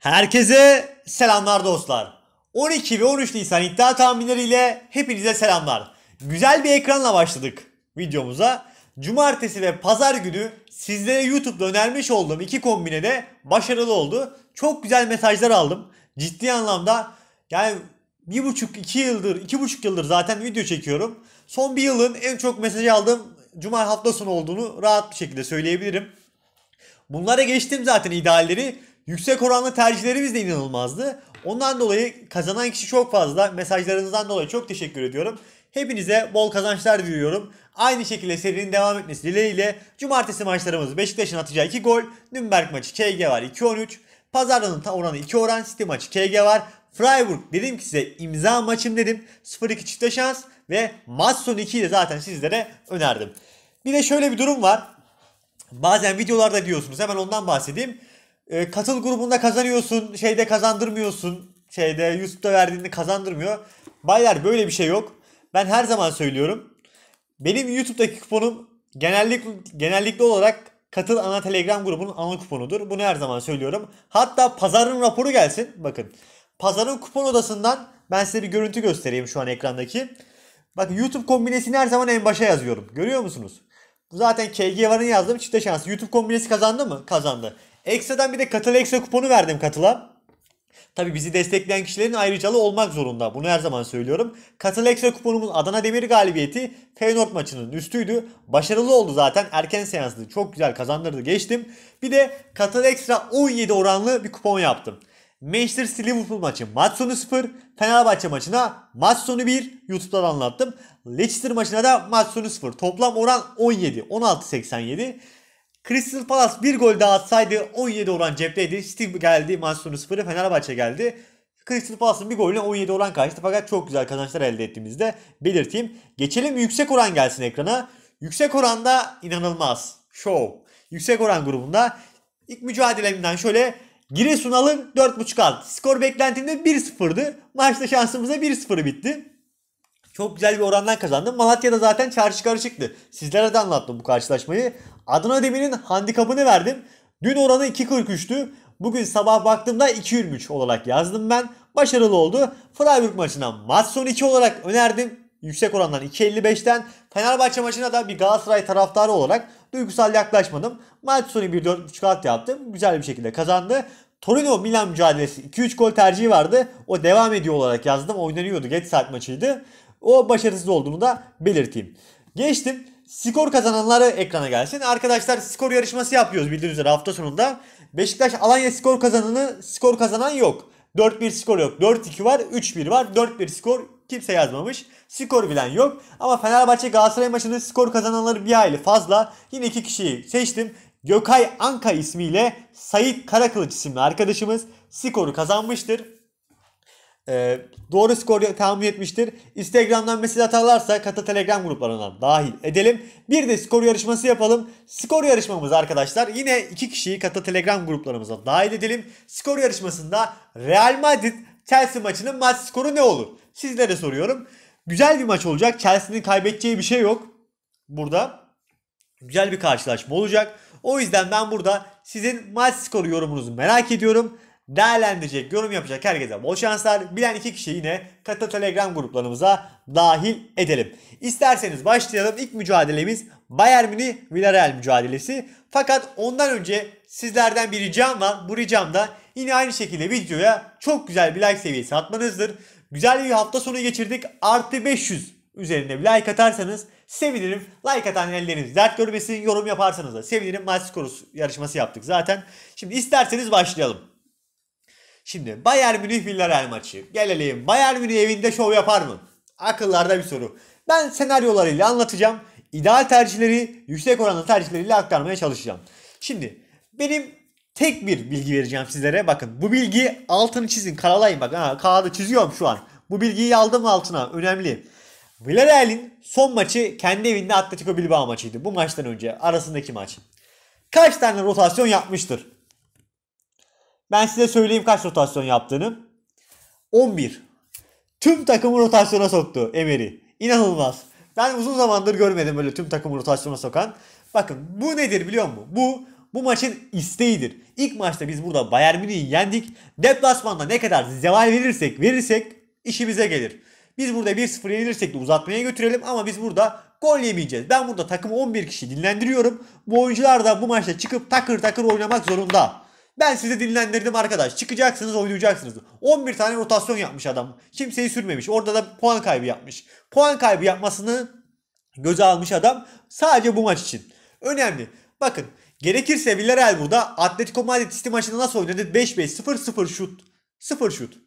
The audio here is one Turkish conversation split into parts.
Herkese selamlar dostlar. 12 ve 13 Nisan iddia tahminleriyle hepinize selamlar. Güzel bir ekranla başladık videomuza. Cumartesi ve pazar günü sizlere YouTube'da önermiş olduğum iki kombine de başarılı oldu. Çok güzel mesajlar aldım. Ciddi anlamda yani 2,5 yıldır zaten video çekiyorum. Son bir yılın en çok mesaj aldığım Cuma hafta sonu olduğunu rahat bir şekilde söyleyebilirim. Bunlara geçtim zaten idealleri. Yüksek oranlı tercihlerimiz de inanılmazdı. Ondan dolayı kazanan kişi çok fazla. Mesajlarınızdan dolayı çok teşekkür ediyorum. Hepinize bol kazançlar diliyorum. Aynı şekilde serinin devam etmesi dileğiyle cumartesi maçlarımız Beşiktaş'ın atacağı 2 gol. Nürnberg maçı KG var 2-13. Pazardanın oranı 2 oran. City maçı KG var. Freiburg dedim ki size imza maçım dedim. 0-2 çifte şans ve maç sonu 2'yi de zaten sizlere önerdim. Bir de şöyle bir durum var. Bazen videolarda diyorsunuz, hemen ondan bahsedeyim. Katıl grubunda kazanıyorsun, şeyde kazandırmıyorsun, şeyde YouTube'da verdiğini kazandırmıyor. Baylar böyle bir şey yok. Ben her zaman söylüyorum. Benim YouTube'daki kuponum genellikle olarak katıl ana Telegram grubunun ana kuponudur. Bunu her zaman söylüyorum. Hatta pazarın raporu gelsin. Bakın pazarın kupon odasından ben size bir görüntü göstereyim şu an ekrandaki. Bakın YouTube kombinesini her zaman en başa yazıyorum. Görüyor musunuz? Zaten KG varın yazdım. Çifte şansı. YouTube kombinesi kazandı mı? Kazandı. Ekstradan bir de katıl ekstra kuponu verdim katıla. Tabi bizi destekleyen kişilerin ayrıcalığı olmak zorunda. Bunu her zaman söylüyorum. Katıl ekstra kuponumun Adana Demir galibiyeti Feyenoord maçının üstüydü. Başarılı oldu zaten. Erken seanslı çok güzel kazandırdı. Geçtim. Bir de katıl ekstra 17 oranlı bir kupon yaptım. Manchester City Liverpool maçı maç sonu 0. Fenerbahçe maçına maç sonu 1. YouTube'dan anlattım. Leicester maçına da maç sonu 0. Toplam oran 17. 16.87. Crystal Palace bir gol daha atsaydı 17 oran cepteydi. City geldi maç sonu 0'ı, Fenerbahçe geldi. Crystal Palace'ın bir golüne 17 oran kaçtı. Fakat çok güzel kazançlar elde ettiğimizde belirteyim. Geçelim yüksek oran gelsin ekrana. Yüksek oranda inanılmaz. Show. Yüksek oran grubunda ilk mücadelemden şöyle Giresun alır 4.5 alt. Skor beklentimde 1-0'dı. Maçta şansımıza 1-0 bitti. Çok güzel bir orandan kazandım. Malatya'da zaten çarşı karışıktı. Sizlere de anlattım bu karşılaşmayı. Adana Demir'in handikapını verdim. Dün oranı 2.43'tü. Bugün sabah baktığımda 2.23 olarak yazdım ben. Başarılı oldu. Freiburg maçına maç sonu 2 olarak önerdim. Yüksek orandan 2.55'ten. Fenerbahçe maçına da bir Galatasaray taraftarı olarak duygusal yaklaşmadım. Maç sonu 1.4.5 alt yaptım. Güzel bir şekilde kazandı. Torino Milan mücadelesi 2-3 gol tercihi vardı. O devam ediyor olarak yazdım. Oynanıyordu. Geç saat maçıydı. O başarısız olduğunu da belirteyim. Geçtim. Skor kazananları ekrana gelsin. Arkadaşlar skor yarışması yapıyoruz bildiğiniz üzere hafta sonunda. Beşiktaş Alanya skor kazananı, skor kazanan yok. 4-1 skor yok. 4-2 var. 3-1 var. 4-1 skor kimse yazmamış. Skor bilen yok. Ama Fenerbahçe Galatasaray maçının skor kazananları bir aile fazla. Yine iki kişiyi seçtim. Gökay Anka ismiyle Sait Karakılıç isimli arkadaşımız skoru kazanmıştır. Doğru skor tahmin etmiştir. Instagram'dan mesaj atarlarsa Katıl Telegram gruplarından dahil edelim. Bir de skor yarışması yapalım. Skor yarışmamız arkadaşlar yine iki kişiyi Katıl Telegram gruplarımıza dahil edelim. Skor yarışmasında Real Madrid Chelsea maçının maç skoru ne olur? Sizlere soruyorum. Güzel bir maç olacak. Chelsea'nin kaybedeceği bir şey yok. Burada güzel bir karşılaşma olacak. O yüzden ben burada sizin maç skoru yorumunuzu merak ediyorum. Değerlendirecek, yorum yapacak herkese bol şanslar. Bilen iki kişi yine Katıl Telegram gruplarımıza dahil edelim. İsterseniz başlayalım. İlk mücadelemiz Bayern Münih Villarreal mücadelesi. Fakat ondan önce sizlerden bir ricam var. Bu ricam da yine aynı şekilde videoya çok güzel bir like seviyesi atmanızdır. Güzel bir hafta sonu geçirdik. Artı 500 üzerinde bir like atarsanız sevinirim. Like atan elleriniz dert görmesin. Yorum yaparsanız da sevinirim. Maç skoru yarışması yaptık zaten. Şimdi isterseniz başlayalım. Şimdi Bayern Münih Villarreal maçı. Gelelim. Bayern Münih evinde şov yapar mı? Akıllarda bir soru. Ben senaryolarıyla anlatacağım. İdeal tercihleri yüksek oranlı tercihleriyle aktarmaya çalışacağım. Şimdi benim tek bir bilgi vereceğim sizlere. Bakın bu bilgi altını çizin. Karalayın bak. Kağıdı çiziyorum şu an. Bu bilgiyi aldım altına. Önemli. Villarreal'in son maçı kendi evinde Atletico Bilbao maçıydı. Bu maçtan önce arasındaki maç. Kaç tane rotasyon yapmıştır? Ben size söyleyeyim kaç rotasyon yaptığını. 11. Tüm takımı rotasyona soktu Emery. İnanılmaz. Ben uzun zamandır görmedim böyle tüm takımı rotasyona sokan. Bakın bu nedir biliyor musun? Bu bu maçın isteğidir. İlk maçta biz burada Bayern Münih'i yendik. Deplasmanda ne kadar zeval verirsek işimize gelir. Biz burada 1-0 yenilirsek de uzatmaya götürelim ama biz burada gol yemeyeceğiz. Ben burada takımı 11 kişi dinlendiriyorum. Bu oyuncular da bu maçta çıkıp takır takır oynamak zorunda. Ben sizi dinlendirdim arkadaş. Çıkacaksınız, oynayacaksınız. 11 tane rotasyon yapmış adam. Kimseyi sürmemiş. Orada da puan kaybı yapmış. Puan kaybı yapmasını göze almış adam. Sadece bu maç için. Önemli. Bakın gerekirse Villarreal burada Atletico Madrid City maçında nasıl oynadı? 5-5, 0-0 şut. 0 şut.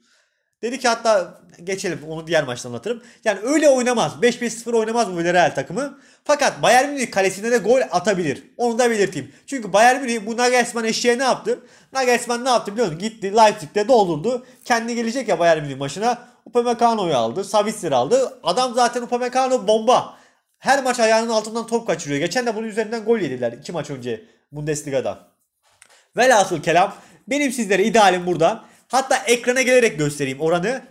Dedi ki hatta geçelim, onu diğer maçta anlatırım. Yani öyle oynamaz. 5-5-0 oynamaz bu Villarreal takımı. Fakat Bayern Münih kalesine de gol atabilir. Onu da belirteyim. Çünkü Bayern Münih bu Nagelsmann eşeğe ne yaptı? Nagelsmann ne yaptı biliyor musun? Gitti Leipzig'te doldurdu. Kendi gelecek ya Bayern Münih maçına. Upamecano'yu aldı. Savitzer'i aldı. Adam zaten Upamecano bomba. Her maç ayağının altından top kaçırıyor. Geçen de bunun üzerinden gol yediler 2 maç önce Bundesliga'da. Velhasıl kelam benim sizlere idealim burada. Hatta ekrana gelerek göstereyim oranı.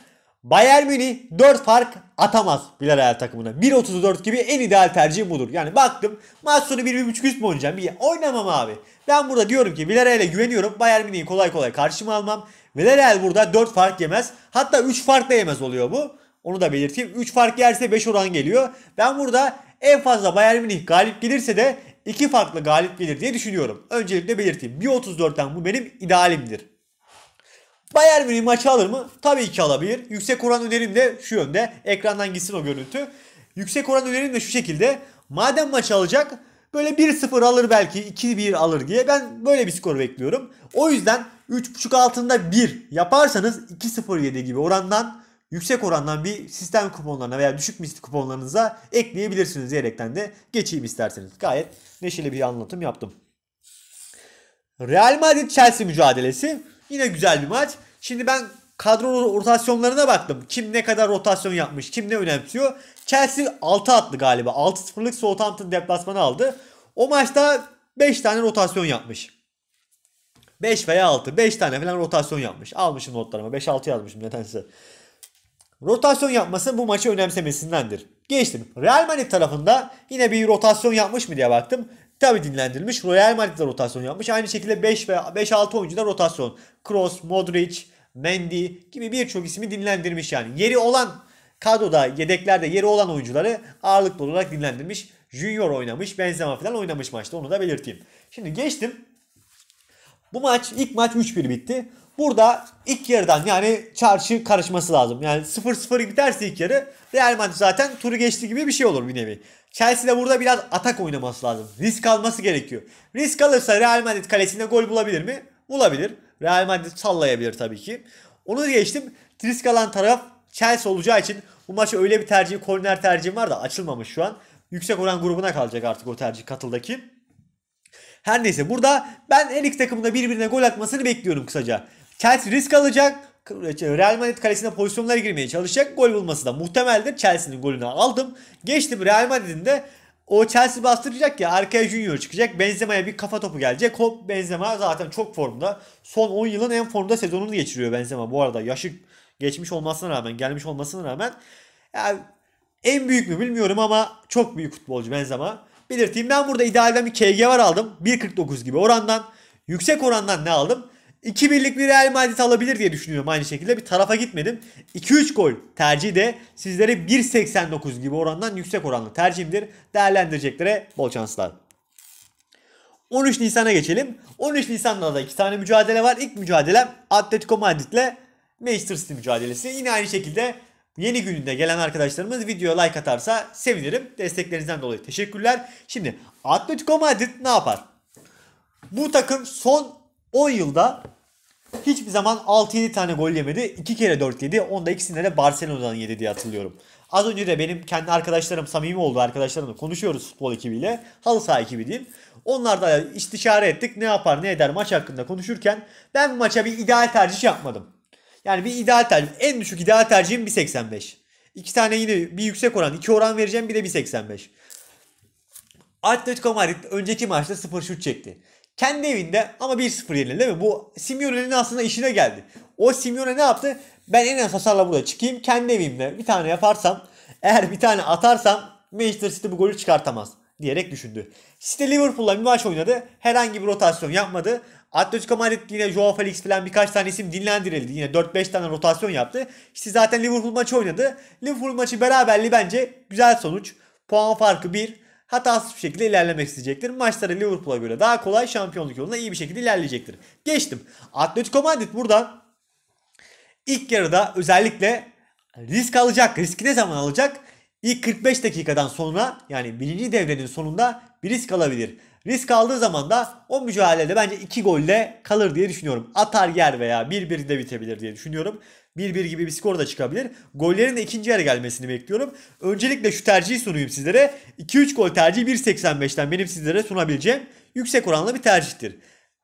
Bayern Münih 4 fark atamaz Villarreal takımına. 1.34 gibi en ideal tercihim budur. Yani baktım maç sonu 1.5 üst mü oynayacağım? Oynamam abi. Ben burada diyorum ki Villarreal'e güveniyorum. Bayern Münih'i kolay kolay karşıma almam. Villarreal burada 4 fark yemez. Hatta 3 fark da yemez oluyor bu. Onu da belirteyim. 3 fark yerse 5 oran geliyor. Ben burada en fazla Bayern Münih galip gelirse de 2 farklı galip gelir diye düşünüyorum. Öncelikle belirteyim. 1.34'ten bu benim idealimdir. Bayern Münih maçı alır mı? Tabii ki alabilir. Yüksek oran önerim de şu yönde. Ekrandan gitsin o görüntü. Yüksek oran önerim de şu şekilde. Madem maçı alacak böyle 1-0 alır belki 2-1 alır diye ben böyle bir skor bekliyorum. O yüzden 3.5 altında 1 yaparsanız 2-0-7 gibi orandan yüksek orandan bir sistem kuponlarına veya düşük misli kuponlarınıza ekleyebilirsiniz diyerekten de geçeyim isterseniz. Gayet neşeli bir anlatım yaptım. Real Madrid Chelsea mücadelesi. Yine güzel bir maç. Şimdi ben kadro rotasyonlarına baktım. Kim ne kadar rotasyon yapmış, kim ne önemsiyor. Chelsea 6 attı galiba. 6-0'lık Southampton deplasmanı aldı. O maçta 5 tane rotasyon yapmış. 5 veya 6. 5 tane falan rotasyon yapmış. Almışım notlarıma. 5-6 yazmışım nedense. Rotasyon yapması bu maçı önemsemesindendir. Geçtim. Real Madrid tarafında yine bir rotasyon yapmış mı diye baktım. Tabi dinlendirilmiş. Real Madrid'de rotasyon yapmış. Aynı şekilde 5 ve 5-6 oyuncuda rotasyon. Kroos, Modric, Mendy gibi birçok ismi dinlendirmiş yani. Yeri olan kadroda, yedeklerde yeri olan oyuncuları ağırlıklı olarak dinlendirmiş. Junior oynamış, Benzema falan oynamış maçta. Onu da belirteyim. Şimdi geçtim. Bu maç, ilk maç 3-1 bitti. Burada ilk yarıdan yani çarşı karışması lazım. Yani 0-0 biterse ilk yarı Real Madrid zaten turu geçti gibi bir şey olur bir nevi. Chelsea'de burada biraz atak oynaması lazım. Risk alması gerekiyor. Risk alırsa Real Madrid kalesinde gol bulabilir mi? Bulabilir. Real Madrid sallayabilir tabii ki. Onu geçtim. Risk alan taraf Chelsea olacağı için bu maça öyle bir tercih, korner tercihim var da açılmamış şu an. Yüksek oran grubuna kalacak artık o tercih katıldaki. Her neyse burada ben her iki takımda birbirine gol atmasını bekliyorum kısaca. Chelsea risk alacak. Real Madrid kalesine pozisyonlara girmeye çalışacak. Gol bulması da muhtemeldir. Chelsea'nin golünü aldım. Geçtim Real Madrid'in de o Chelsea bastıracak ya arkaya Junior çıkacak. Benzema'ya bir kafa topu gelecek. Hop Benzema zaten çok formda. Son 10 yılın en formda sezonunu geçiriyor Benzema. Bu arada yaşı geçmiş olmasına rağmen gelmiş olmasına rağmen yani en büyük mü bilmiyorum ama çok büyük futbolcu Benzema. Belirteyim ben burada idealden bir KG var aldım. 1.49 gibi orandan. Yüksek orandan ne aldım? 2-1'lik bir Real Madrid alabilir diye düşünüyorum aynı şekilde. Bir tarafa gitmedim. 2-3 gol tercihi de sizlere 1.89 gibi orandan yüksek oranlı tercihimdir. Değerlendireceklere bol şanslar. 13 Nisan'a geçelim. 13 Nisan'da da 2 tane mücadele var. İlk mücadelem Atletico Madrid ile Manchester City mücadelesi. Yine aynı şekilde yeni gününde gelen arkadaşlarımız videoya like atarsa sevinirim. Desteklerinizden dolayı teşekkürler. Şimdi Atletico Madrid ne yapar? Bu takım son 10 yılda hiçbir zaman 6-7 tane gol yemedi. 2 kere 4 yedi. Onda ikisinde de Barcelona'dan yedi diye hatırlıyorum. Az önce de benim kendi arkadaşlarım samimi oldu. Arkadaşlarımla konuşuyoruz futbol ekibiyle. Halı saha ekibi diyeyim. Onlarla istişare ettik. Ne yapar ne eder maç hakkında konuşurken ben bu maça bir ideal tercih yapmadım. Yani bir ideal tercih. En düşük ideal tercihim 1.85. 2 tane yine bir yüksek oran. 2 oran vereceğim bir de 1.85. Atletico Madrid önceki maçta 0 şut çekti. Kendi evinde ama 1-0 yenildi değil mi? Bu Simeone'nin aslında işine geldi. O Simeone ne yaptı? Ben en az hasarla burada çıkayım. Kendi evimde bir tane yaparsam eğer bir tane atarsam Manchester City bu golü çıkartamaz. diyerek düşündü. City Liverpool'la bir maç oynadı. Herhangi bir rotasyon yapmadı. Atletico Madrid yine Joao Felix falan birkaç tane isim dinlendirildi. Yine 4-5 tane rotasyon yaptı. İşte zaten Liverpool maçı oynadı. Liverpool maçı beraberliği bence güzel sonuç. Puan farkı 1. Hatasız bir şekilde ilerlemek isteyecektir. Maçları Liverpool'a göre daha kolay, şampiyonluk yoluna iyi bir şekilde ilerleyecektir. Geçtim. Atletico Madrid buradan ilk yarıda özellikle risk alacak. Riski ne zaman alacak? İlk 45 dakikadan sonra, yani birinci devrenin sonunda bir risk alabilir. Risk aldığı zaman da o mücadelede bence 2 golle kalır diye düşünüyorum. Atar yer veya 1-1 de bitebilir diye düşünüyorum. 1-1 gibi bir skor da çıkabilir. Gollerin de ikinci yarı gelmesini bekliyorum. Öncelikle şu tercihi sunayım sizlere. 2-3 gol tercihi 1.85'ten benim sizlere sunabileceğim yüksek oranlı bir tercihtir.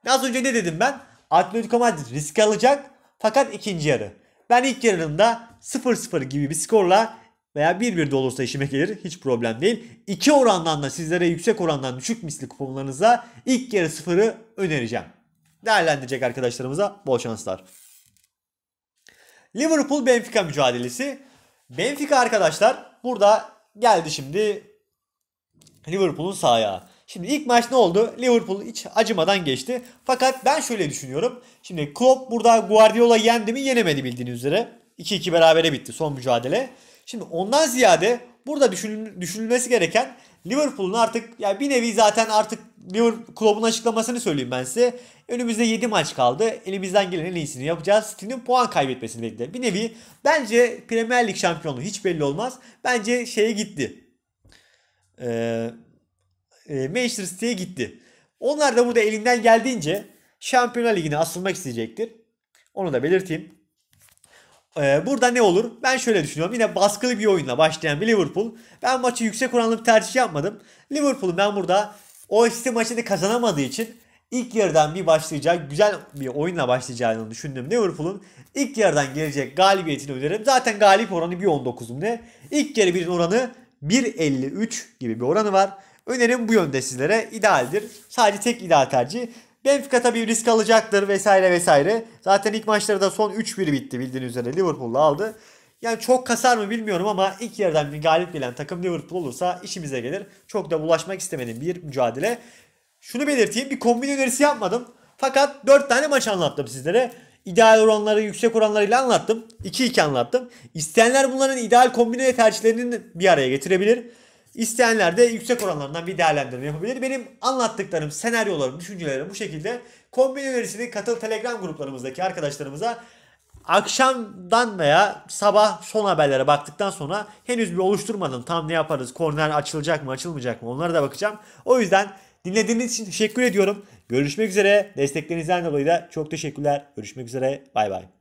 Az önce ne dedim ben? Atletico Madrid risk alacak fakat ikinci yarı. Ben ilk yarında 0-0 gibi bir skorla veya 1-1 de olursa işime gelir. Hiç problem değil. 2 orandan da sizlere yüksek orandan düşük misli kuponlarınıza ilk yarı 0'ı önereceğim. Değerlendirecek arkadaşlarımıza bol şanslar. Liverpool Benfica mücadelesi. Benfica arkadaşlar burada geldi şimdi Liverpool'un sağ ayağı. Şimdi ilk maç ne oldu? Liverpool hiç acımadan geçti. Fakat ben şöyle düşünüyorum. Şimdi Klopp burada Guardiola yendi mi? Yenemedi bildiğiniz üzere. 2-2 berabere bitti son mücadele. Şimdi ondan ziyade burada düşünülmesi gereken Liverpool'un artık, ya bir nevi zaten artık Klopp'un açıklamasını söyleyeyim ben size. Önümüzde 7 maç kaldı. Elimizden gelen en iyisini yapacağız. City'nin puan kaybetmesini bekledi. Bir nevi bence Premier Lig şampiyonluğu hiç belli olmaz. Bence şeye gitti. Manchester City'ye gitti. Onlar da burada elinden geldiğince Şampiyonlar Ligi'ne asılmak isteyecektir. Onu da belirteyim. Burada ne olur? Ben şöyle düşünüyorum. Yine baskılı bir oyunla başlayan bir Liverpool. Ben maçı yüksek oranlı bir tercih yapmadım. Liverpool'un ben burada o maçı da kazanamadığı için ilk yarıdan bir başlayacak, güzel bir oyunla başlayacağını düşündüm. Liverpool'un ilk yarıdan gelecek galibiyetini öneririm. Zaten galip oranı 1.19'um ne? İlk yarı 1'in oranı 1.53 gibi bir oranı var. Önerim bu yönde sizlere, idealdir. Sadece tek ideal tercih. Benfica tabii risk alacaktır vesaire vesaire. Zaten ilk maçları da son 3-1 bitti bildiğiniz üzere, Liverpool'la aldı. Yani çok kasar mı bilmiyorum ama ilk yerden bir galip gelen takım Liverpool olursa işimize gelir. Çok da bulaşmak istemedim bir mücadele. Şunu belirteyim, bir kombin önerisi yapmadım. Fakat 4 tane maç anlattım sizlere. İdeal oranları yüksek oranlarıyla anlattım. 2-2 anlattım. İsteyenler bunların ideal kombine tercihlerini bir araya getirebilir. İsteyenler de yüksek oranlarından bir değerlendirme yapabilir. Benim anlattıklarım, senaryolarım, düşüncelerim bu şekilde. Kombin önerisini katıl Telegram gruplarımızdaki arkadaşlarımıza akşamdan veya sabah son haberlere baktıktan sonra, henüz bir oluşturmadım. Tam ne yaparız? Korner açılacak mı, açılmayacak mı? Onlara da bakacağım. O yüzden dinlediğiniz için teşekkür ediyorum. Görüşmek üzere. Desteklerinizden dolayı da çok teşekkürler. Görüşmek üzere. Bay bay.